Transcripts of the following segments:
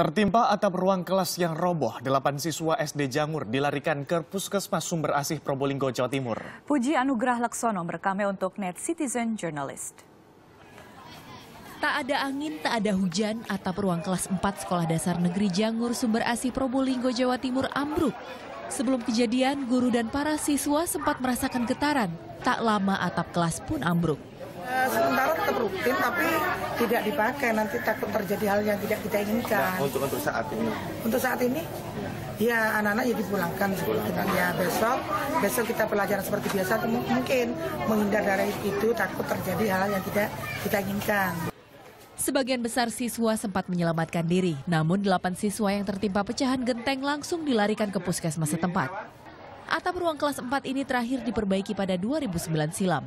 Tertimpa atap ruang kelas yang roboh, 8 siswa SD Jangur dilarikan ke Puskesmas Sumber Asih Probolinggo, Jawa Timur. Puji Anugerah Laksono merekamnya untuk Net Citizen Journalist. Tak ada angin, tak ada hujan, atap ruang kelas 4 Sekolah Dasar Negeri Jangur Sumber Asih Probolinggo, Jawa Timur ambruk. Sebelum kejadian, guru dan para siswa sempat merasakan getaran. Tak lama atap kelas pun ambruk. Sementara tetap rutin, tapi tidak dipakai, nanti takut terjadi hal yang tidak kita inginkan. Untuk saat ini? Untuk saat ini? Ya, anak-anak ya dipulangkan sebetulnya. Besok kita pelajaran seperti biasa, mungkin menghindar dari itu, takut terjadi hal yang tidak kita inginkan. Sebagian besar siswa sempat menyelamatkan diri, namun 8 siswa yang tertimpa pecahan genteng langsung dilarikan ke puskesmas setempat. Atap ruang kelas 4 ini terakhir diperbaiki pada 2009 silam.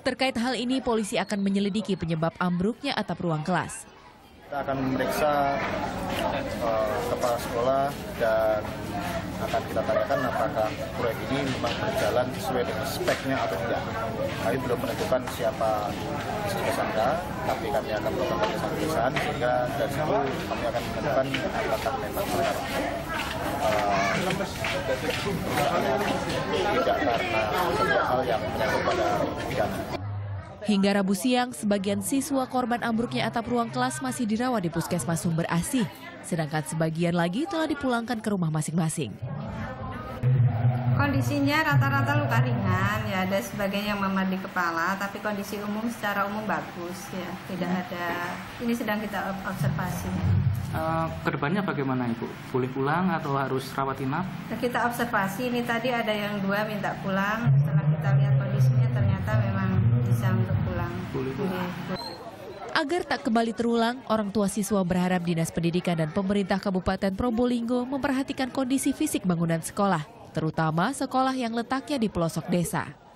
Terkait hal ini, polisi akan menyelidiki penyebab ambruknya atap ruang kelas. Kita akan memeriksa kepala sekolah dan akan kita tanyakan apakah proyek ini memang berjalan sesuai dengan speknya atau tidak. Kami belum menentukan siapa tersangka, tapi kami akan melakukan pemeriksaan sehingga dari situ kami akan menentukan apakah memang tidak karena sebuah hal yang menyangkut pada pidana. Hingga Rabu siang, sebagian siswa korban ambruknya atap ruang kelas masih dirawat di Puskesmas Sumber Asih, sedangkan sebagian lagi telah dipulangkan ke rumah masing-masing. Kondisinya rata-rata luka ringan, ya ada sebagian yang memar di kepala, tapi kondisi umum secara umum bagus, ya tidak ada. Ini sedang kita observasi. Kedepannya bagaimana Ibu? Boleh pulang atau harus rawat inap? Kita observasi. Ini tadi ada yang 2 minta pulang. Setelah kita lihat kondisinya, ternyata memang bisa untuk pulang. Agar tak kembali terulang, orang tua siswa berharap Dinas Pendidikan dan Pemerintah Kabupaten Probolinggo memperhatikan kondisi fisik bangunan sekolah, terutama sekolah yang letaknya di pelosok desa.